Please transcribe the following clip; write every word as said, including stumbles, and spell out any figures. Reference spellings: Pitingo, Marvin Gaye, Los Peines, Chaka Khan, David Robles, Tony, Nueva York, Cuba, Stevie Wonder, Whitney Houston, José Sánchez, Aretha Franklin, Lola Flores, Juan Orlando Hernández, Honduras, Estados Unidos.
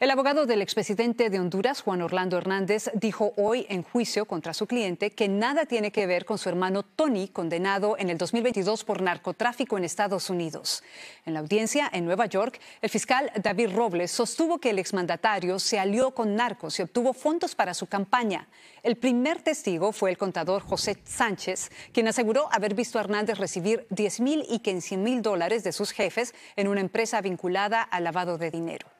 El abogado del expresidente de Honduras, Juan Orlando Hernández, dijo hoy en juicio contra su cliente que nada tiene que ver con su hermano Tony, condenado en el dos mil veintidós por narcotráfico en Estados Unidos. En la audiencia en Nueva York, el fiscal David Robles sostuvo que el exmandatario se alió con narcos y obtuvo fondos para su campaña. El primer testigo fue el contador José Sánchez, quien aseguró haber visto a Hernández recibir diez mil y quince mil dólares de sus jefes en una empresa vinculada al lavado de dinero.